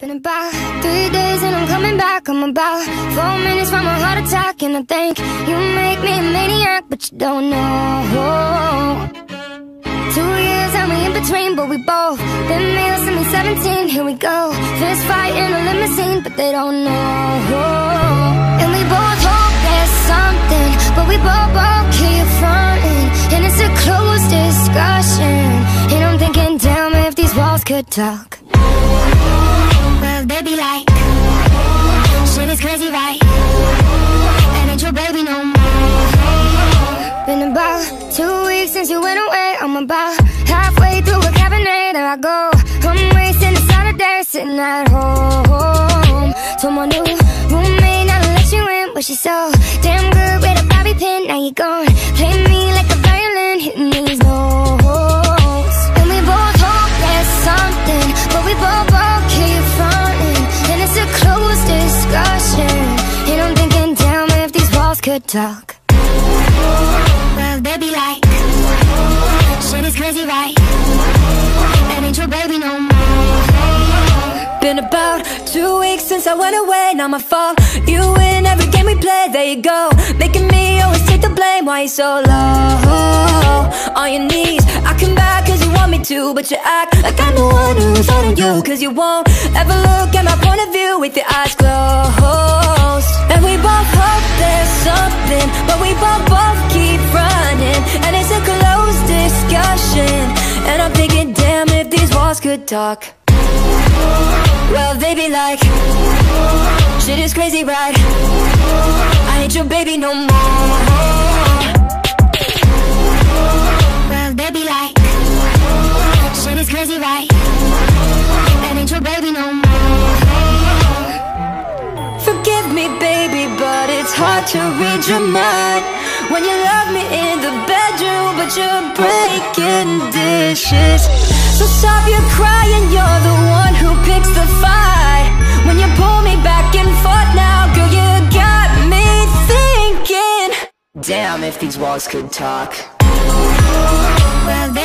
Been about 3 days and I'm coming back. I'm about 4 minutes from a heart attack, and I think you make me a maniac, but you don't know. 2 years and we in between, but we both been males since we're 17. Here we go, fist fight in a limousine, but they don't know. And we both hope there's something, but we both keep fronting, and it's a closed discussion. And I'm thinking, damn, if these walls could talk. Well, they be like, shit is crazy, right? And ain't your baby no more. Been about 2 weeks since you went away. I'm about halfway through a cabinet, there I go. I'm wasting a Saturday sitting at home. Told my new roommate not to let you in, but she's so damn good with a bobby pin. Now you gone, play me like a violin, hitting these notes. And we both hope there's something, but we both keep fronting, and it's a closed discussion. And I'm thinking, damn, if these walls could talk. Well, they be like, shit is crazy, right? And ain't your baby no more. Been about 2 weeks since I went away. Now my fault, you win every game we play. There you go, making me always take the blame. Why you so low on your knees? I come back cause you want me to, but you act like I'm the one who's on you. Cause you won't ever look at my point of view with your eyes closed. And we both hope there's something, but we both keep running, and it's a closed discussion. And I'm thinking, damn, if these walls could talk. Well, they be like, shit is crazy, right? I ain't your baby no more. Well, they be like, shit is crazy, right? I ain't your baby no more. Forgive me, baby, but it's hard to read your mind when you love me in the bedroom, but you're breaking dishes. So stop your crying, you're the one who picks the fight. When you pull me back and forth now, girl, you got me thinking, damn, if these walls could talk. Well,